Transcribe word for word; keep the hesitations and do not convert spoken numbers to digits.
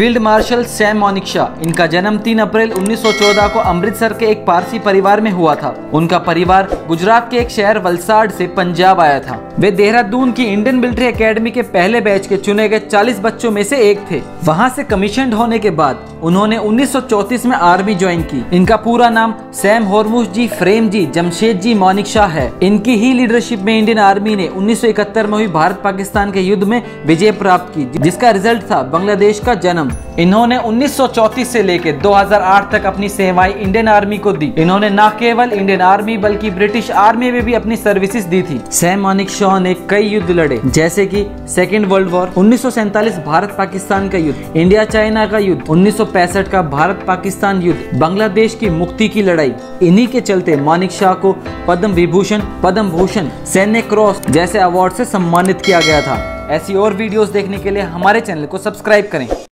Field marshal Sam Manekshaw, इनका जन्म तीन अप्रैल उन्नीस सौ चौदह को अमृतसर के एक पारसी परिवार में हुआ था। उनका परिवार गुजरात के एक शहर वलसाड से पंजाब आया था। वे देहरादून की इंडियन मिलिट्री एकेडमी के पहले बैच के चुने गए चालीस बच्चों में से एक थे। वहां से कमीशन्ड होने के बाद उन्होंने उन्नीस सौ चौंतीस में आर्मी ज्वाइन की। इनका पूरा नाम सैम होरमसजी जी जमशेदजी मानेकशॉ है। इनकी ही लीडरशिप में इंडियन आर्मी ने उन्नीस सौ इकहत्तर में हुई भारत पाकिस्तान के युद्ध में विजय प्राप्त की, जिसका रिजल्ट था बांग्लादेश का जन्म। इन्होंने उन्नीस सौ चौंतीस से लेकर दो हज़ार आठ तक अपनी सेवाएं इंडियन आर्मी को दी। इन्होंने न केवल इंडियन आर्मी बल्कि ब्रिटिश आर्मी में भी अपनी सर्विसेज दी थी। सैम मानेकशॉ ने कई युद्ध लड़े, जैसे कि सेकेंड वर्ल्ड वॉर, उन्नीस सौ सैंतालीस भारत पाकिस्तान का युद्ध, इंडिया चाइना का युद्ध, उन्नीस सौ पैंसठ का भारत पाकिस्तान युद्ध, बांग्लादेश की मुक्ति की लड़ाई। इन्हीं के चलते मानेकशॉ को पद्म विभूषण, पद्म भूषण, सैन्य क्रॉस जैसे अवार्ड से सम्मानित किया गया था। ऐसी और वीडियोस देखने के लिए हमारे चैनल को सब्सक्राइब करें।